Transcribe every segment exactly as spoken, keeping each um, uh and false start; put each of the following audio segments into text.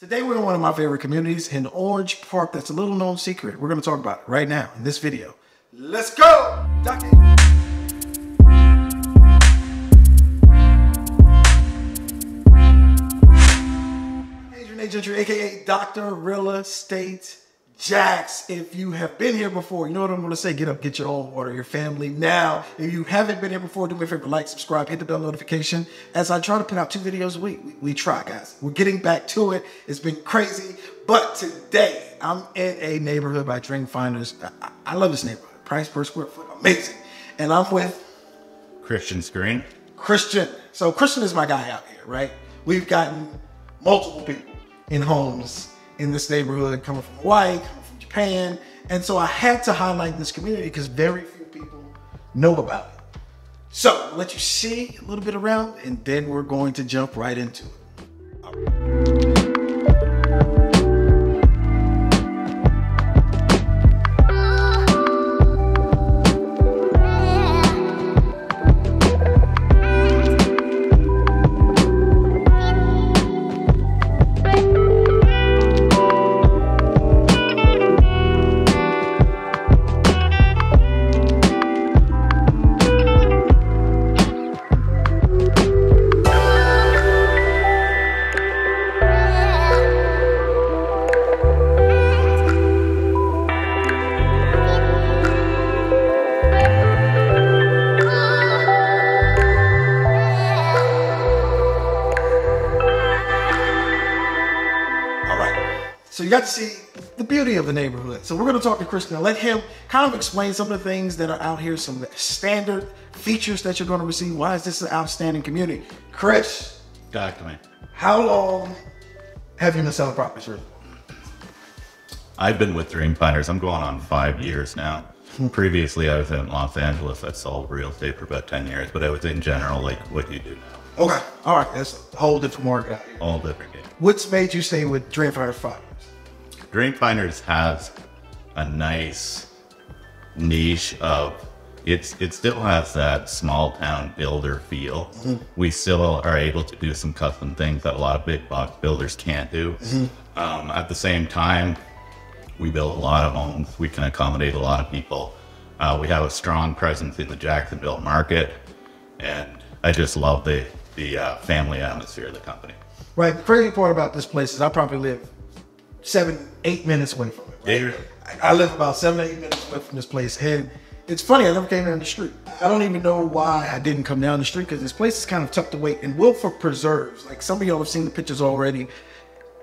Today we're in one of my favorite communities in Orange Park that's a little known secret. We're going to talk about it right now in this video. Let's go! Doctor. Adrian A. Gentry, aka Doctor Real Estate Jax. If you have been here before, you know what I'm going to say. Get up, get your own, order your family now. If you haven't been here before, do me a favor, like, subscribe, hit the bell notification. As I try to put out two videos a week, we, we try, guys. We're getting back to it. It's been crazy. But today, I'm in a neighborhood by Dream Finders. I, I love this neighborhood. Price per square foot, amazing. And I'm with Christian Screen. Christian. So Christian is my guy out here, right? We've gotten multiple people in homes in this neighborhood, coming from Hawaii, coming from Japan. And so I had to highlight this community because very few people know about it. So I'll let you see a little bit around, and then we're going to jump right into it. All right. So you got to see the beauty of the neighborhood. So we're going to talk to Christian and let him kind of explain some of the things that are out here, some of the standard features that you're going to receive. Why is this an outstanding community? Chris. Doctor man. How long have you been selling properties for? I've been with Dream Finders. I'm going on five years now. Previously, I was in Los Angeles. I sold real estate for about ten years, but I was in general like what you do now. Okay. All right. That's a whole different market out here. Whole different game. What's made you stay with Dream Finders five? Dream Finders has a nice niche of, it's, it still has that small town builder feel. Mm-hmm. We still are able to do some custom things that a lot of big box builders can't do. Mm-hmm. Um, at the same time, we build a lot of homes. We can accommodate a lot of people. Uh, we have a strong presence in the Jacksonville market. And I just love the, the uh, family atmosphere of the company. Right, the crazy part about this place is I probably live seven, eight minutes away from it. Right? I, I live about seven, eight minutes away from this place. And it's funny, I never came down the street. I don't even know why I didn't come down the street because this place is kind of tucked away in Wilford Preserve. Like some of y'all have seen the pictures already.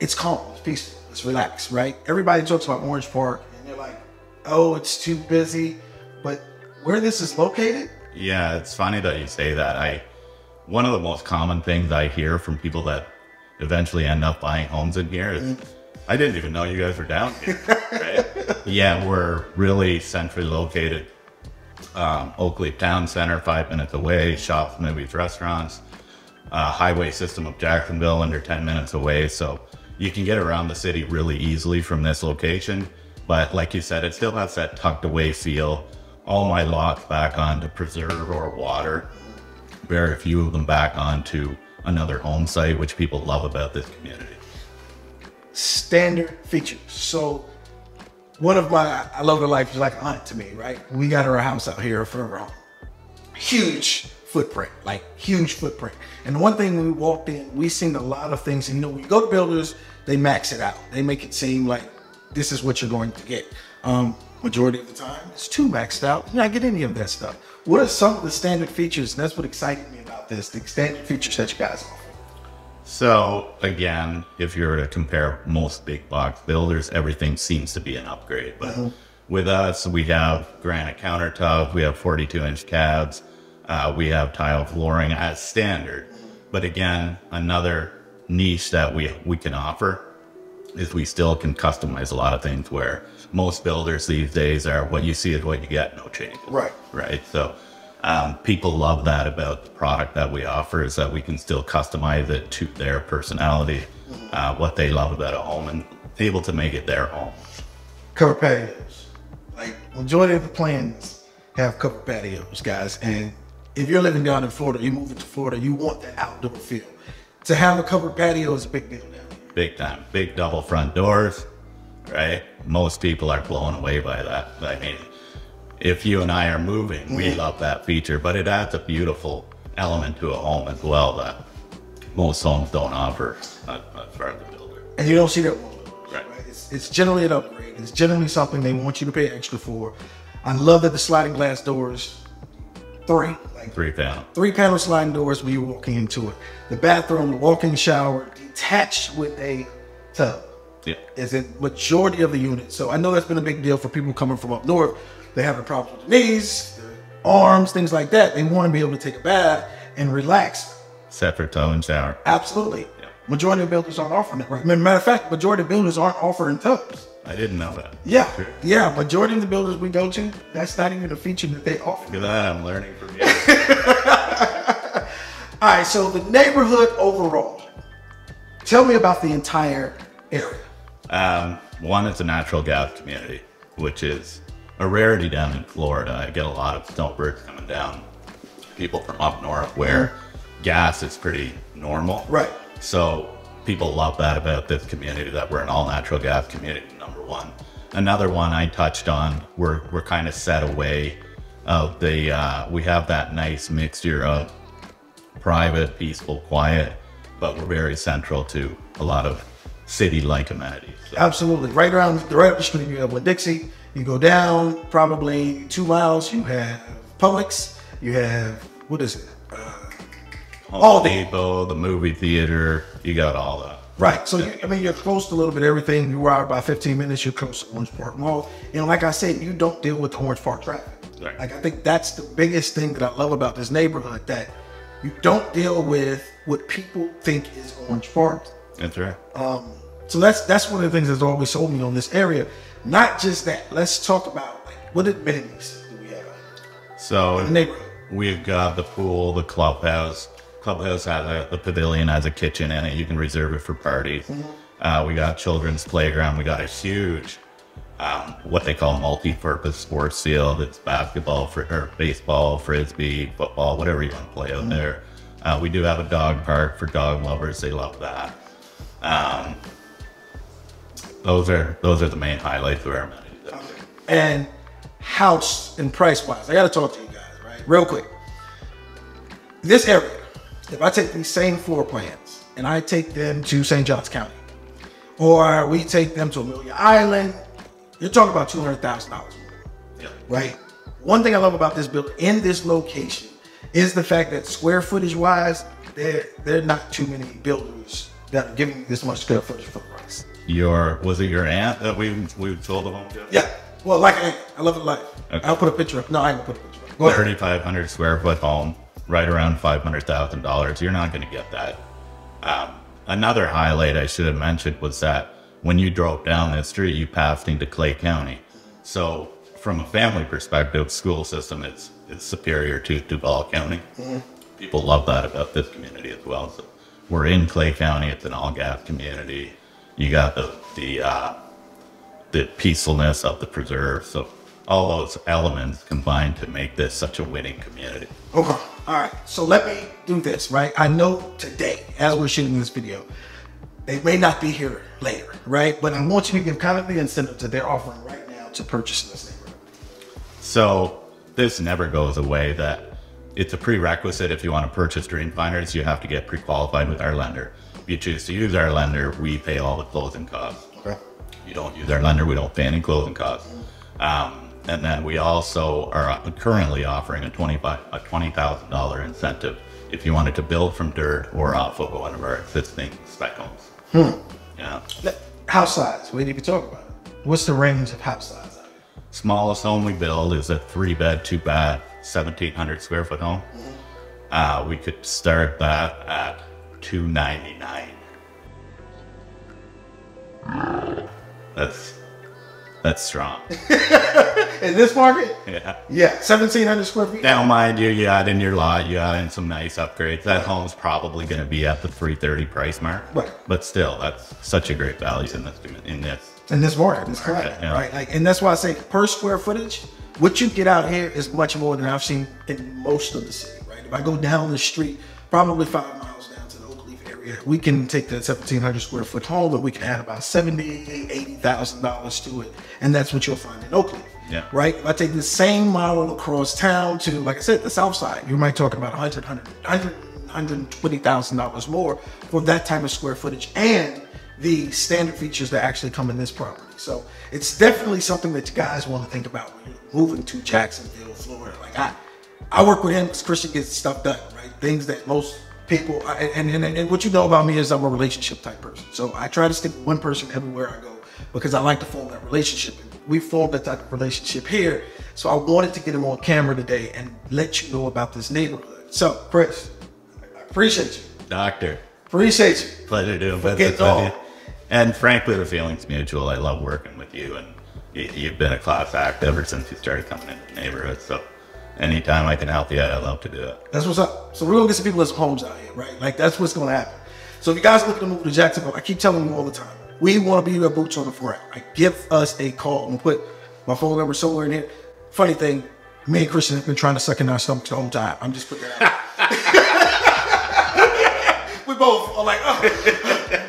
It's calm, it's peaceful, it's relaxed, right? Everybody talks about Orange Park and they're like, oh, it's too busy. But where this is located? Yeah, it's funny that you say that. I one of the most common things I hear from people that eventually end up buying homes in here is, mm-hmm. I didn't even know you guys were down here, right? Yeah, we're really centrally located. Um, Oakleaf Town Center, five minutes away, shops, movies, restaurants, uh, highway system of Jacksonville under ten minutes away. So you can get around the city really easily from this location. But like you said, it still has that tucked away feel. All my lots back onto Preserve or Water. Very few of them back onto another home site, which people love about this community. Standard features. So one of my, I love her life, she's like aunt to me, right? We got her a house out here for her home. Huge footprint, like huge footprint. And one thing when we walked in, we seen a lot of things, and you know, when you go to builders, they max it out. They make it seem like this is what you're going to get. Um, majority of the time, it's too maxed out. You're not getting any of that stuff. What are some of the standard features? And that's what excited me about this, the standard features that you guys offer. So again, if you were to compare most big box builders, everything seems to be an upgrade. But mm-hmm. with us, we have granite countertops, we have forty-two inch cabs, uh, we have tile flooring as standard. But again, another niche that we, we can offer is we still can customize a lot of things where most builders these days are what you see is what you get, no change. Right. Right. So. Um, people love that about the product that we offer is that we can still customize it to their personality, mm-hmm. uh, what they love about a home, and able to make it their home. Cover patios. Like, majority of the plans have cover patios, guys. And if you're living down in Florida, you move it to Florida, you want that outdoor feel. To have a covered patio is a big deal down here. big time, big double front doors, right? Most people are blown away by that. I mean, if you and I are moving, we love that feature, but it adds a beautiful element to a home as well that most homes don't offer as far as the builder. And you don't see that. Right. It's, it's generally an upgrade. It's generally something they want you to pay extra for. I love that the sliding glass doors, three. Like three panel. Three panel sliding doors when you're walking into it. The bathroom, the walk-in shower, detached with a tub. Yeah. Is a majority of the units. So I know that's been a big deal for people coming from up north. They have a problem with their knees, their arms, things like that. They want to be able to take a bath and relax. Separate tub and shower. Absolutely. Yeah. Majority of builders aren't offering it. Right? I mean, matter of fact, majority of builders aren't offering tubs. I didn't know that. Yeah, sure. Yeah. Majority of the builders we go to, that's not even a feature that they offer. Look at that, I'm learning from you. All right, so the neighborhood overall. Tell me about the entire area. Um, one, it's a natural gas community, which is a rarity down in Florida. I get a lot of snowbirds coming down, people from up north where mm-hmm. gas is pretty normal. Right. So people love that about this community, that we're an all natural gas community, number one. Another one I touched on, we're, we're kind of set away of the, uh, we have that nice mixture of private, peaceful, quiet, but we're very central to a lot of city-like amenities. So. Absolutely, right around, right up the street, you have Win-Dixie, you go down probably two miles, you have Publix, you have, what is it? Uh, All the people, the movie theater, you got all that. Right. So, you, I mean, you're close to a little bit of everything. You are about fifteen minutes, you're close to Orange Park Mall. And like I said, you don't deal with the Orange Park traffic. Right. Like, I think that's the biggest thing that I love about this neighborhood, that you don't deal with what people think is Orange Park. That's right. Um, so that's that's one of the things that's always sold me on this area. Not just that. Let's talk about, like, what amenities do we have? So, in the neighborhood, we've got the pool, the clubhouse. Clubhouse has a, the pavilion has a kitchen in it. You can reserve it for parties. Mm-hmm. Uh, we got children's playground. We got a huge, um, what they call multi-purpose sports field. It's basketball, for, or baseball, frisbee, football, whatever you want to play out mm-hmm. there. Uh, we do have a dog park for dog lovers. They love that. Um, those are those are the main highlights of our amenities. Okay. And house and price wise, I got to talk to you guys right real quick. This area. If I take these same floor plans and I take them to Saint John's County, or we take them to Amelia Island, you're talking about two hundred thousand dollars more, yeah. Right? One thing I love about this building in this location is the fact that square footage wise, there there are not too many builders that are giving you this much square footage for the price. Your, was it your aunt that we we told them? Yeah, well, like I, I love it like, okay. I'll put a picture up. No, I ain't gonna put a picture up. Go ahead. thirty-five hundred square foot home. Right around five hundred thousand dollars. You're not going to get that. Um, another highlight I should have mentioned was that when you drove down that street, you passed into Clay County. So from a family perspective, school system is, is superior to Duval County. Mm-hmm. People love that about this community as well. So we're in Clay County. It's an all-gas community. You got the, the, uh, the peacefulness of the preserve. So all those elements combined to make this such a winning community. Okay. All right, so let me do this, right? I know today, as we're shooting this video, they may not be here later, right? But I want you to give kind of the incentive that they're offering right now to purchase this neighborhood. So this never goes away, that it's a prerequisite. If you want to purchase Dream Finders, you have to get pre-qualified with our lender. If you choose to use our lender, we pay all the closing costs. Okay. You don't use our lender, we don't pay any closing costs. Um, And then we also are currently offering a twenty thousand dollar incentive if you wanted to build from dirt or off of one of our existing spec homes. Hmm. Yeah. House size, we need to talk about it. What's the range of house size? Smallest home we build is a three bed, two bath, seventeen hundred square foot home. Mm-hmm. Uh, we could start that at two ninety-nine. That's... That's strong. In this market? Yeah. Yeah, seventeen hundred square feet. Now, mind you, you add in your lot, you add in some nice upgrades. That home's probably going to be at the three thirty price mark. Right. But still, that's such a great value in this in this in this market. This market, market yeah. Right. Like, and that's why I say per square footage, what you get out here is much more than I've seen in most of the city. Right. If I go down the street, probably five miles down to the Oakleaf area, if we can take that seventeen hundred square foot home, but we can add about seventy thousand, eighty thousand dollars to it. And that's what you'll find in Oakleaf. Yeah. Right? If I take the same model across town to, like I said, the south side, you might talk about one hundred, one hundred, one hundred twenty thousand dollars more for that type of square footage and the standard features that actually come in this property. So it's definitely something that you guys want to think about when you're moving to Jacksonville, Florida. Like I, I work with him because Christian gets stuff done, right? Things that most people, and, and, and what you know about me is I'm a relationship type person. So I try to stick with one person everywhere I go because I like to form that relationship. We formed that type of relationship here. So I wanted to get him on camera today and let you know about this neighborhood. So Chris, I appreciate you. Doctor. Appreciate you. Pleasure doing business with you. And frankly, the feeling's mutual. I love working with you, and you, you've been a class act ever since you started coming into the neighborhood. So anytime I can help you, I love to do it. That's what's up. So we're going to get some people as homes out here, right? Like that's what's going to happen. So if you guys are looking to move to Jacksonville, I keep telling you all the time, we want to be your boots on the ground. Like, give us a call. I'm going to put my phone number somewhere in here. Funny thing, me and Christian have been trying to suck in our stomachs the whole time. I'm just putting that out. We both are like, oh,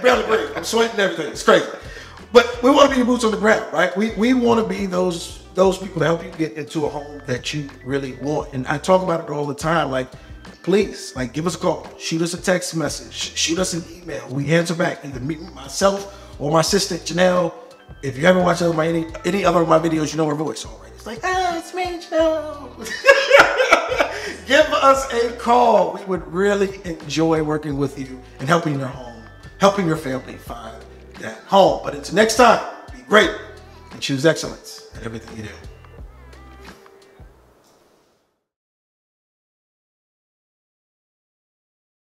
barely breathing. I'm sweating and everything. It's crazy. But we want to be your boots on the ground, right? We, we want to be those those people to help you get into a home that you really want. And I talk about it all the time. Like, please, like, give us a call. Shoot us a text message. Shoot us an email. We answer back. Either me, myself, or my assistant, Janelle. If you haven't watched any, any other of my videos, you know her voice already. It's like, ah, it's me, Janelle. Give us a call. We would really enjoy working with you and helping your home, helping your family find that home. But until next time, be great and choose excellence in everything you do.